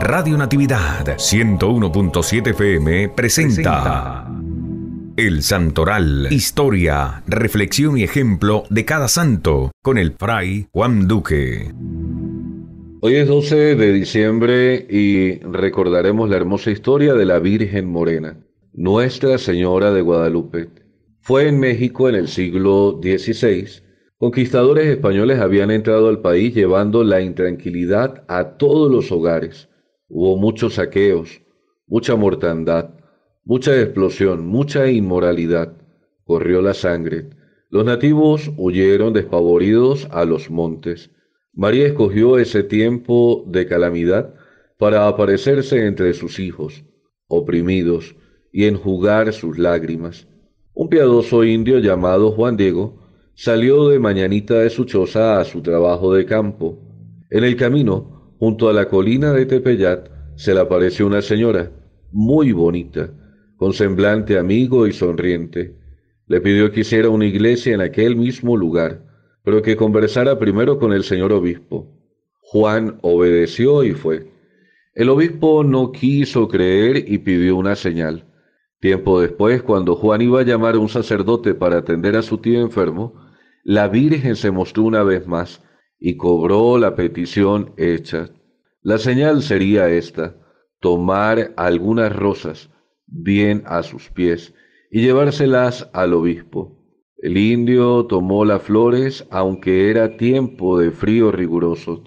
Radio Natividad 101.7 FM presenta El Santoral, historia, reflexión y ejemplo de cada santo, con el fray Juan Duque. Hoy es 12 de diciembre y recordaremos la hermosa historia de la Virgen Morena, Nuestra Señora de Guadalupe. Fue en México en el siglo XVI. Conquistadores españoles habían entrado al país llevando la intranquilidad a todos los hogares. Hubo muchos saqueos, mucha mortandad, mucha explosión, mucha inmoralidad. Corrió la sangre. Los nativos huyeron despavoridos a los montes. María escogió ese tiempo de calamidad para aparecerse entre sus hijos, oprimidos, y enjugar sus lágrimas. Un piadoso indio llamado Juan Diego salió de mañanita de su choza a su trabajo de campo. En el camino, junto a la colina de Tepeyac, se le apareció una señora, muy bonita, con semblante amigo y sonriente. Le pidió que hiciera una iglesia en aquel mismo lugar, pero que conversara primero con el señor obispo. Juan obedeció y fue. El obispo no quiso creer y pidió una señal. Tiempo después, cuando Juan iba a llamar a un sacerdote para atender a su tío enfermo, la Virgen se mostró una vez más y cobró la petición hecha. La señal sería esta: tomar algunas rosas bien a sus pies y llevárselas al obispo. El indio tomó las flores, aunque era tiempo de frío riguroso,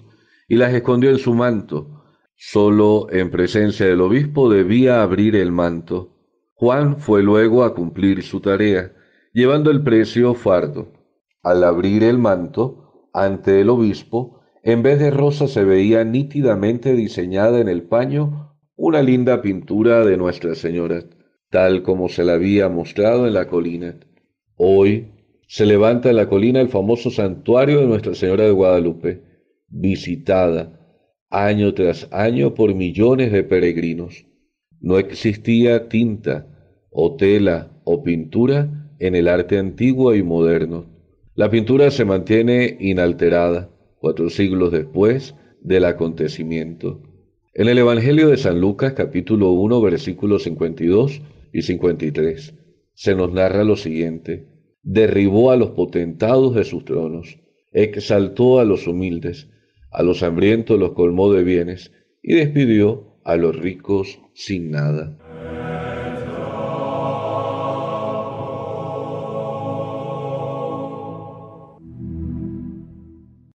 y las escondió en su manto. Solo en presencia del obispo debía abrir el manto. Juan fue luego a cumplir su tarea, llevando el precio fardo. Al abrir el manto, ante el obispo, en vez de rosa se veía nítidamente diseñada en el paño una linda pintura de Nuestra Señora, tal como se la había mostrado en la colina. Hoy se levanta en la colina el famoso santuario de Nuestra Señora de Guadalupe, visitada año tras año por millones de peregrinos. No existía tinta o tela o pintura en el arte antiguo y moderno. La pintura se mantiene inalterada 4 siglos después del acontecimiento. En el Evangelio de San Lucas, capítulo 1, versículos 52 y 53, se nos narra lo siguiente: derribó a los potentados de sus tronos, exaltó a los humildes, a los hambrientos los colmó de bienes y despidió a los ricos sin nada.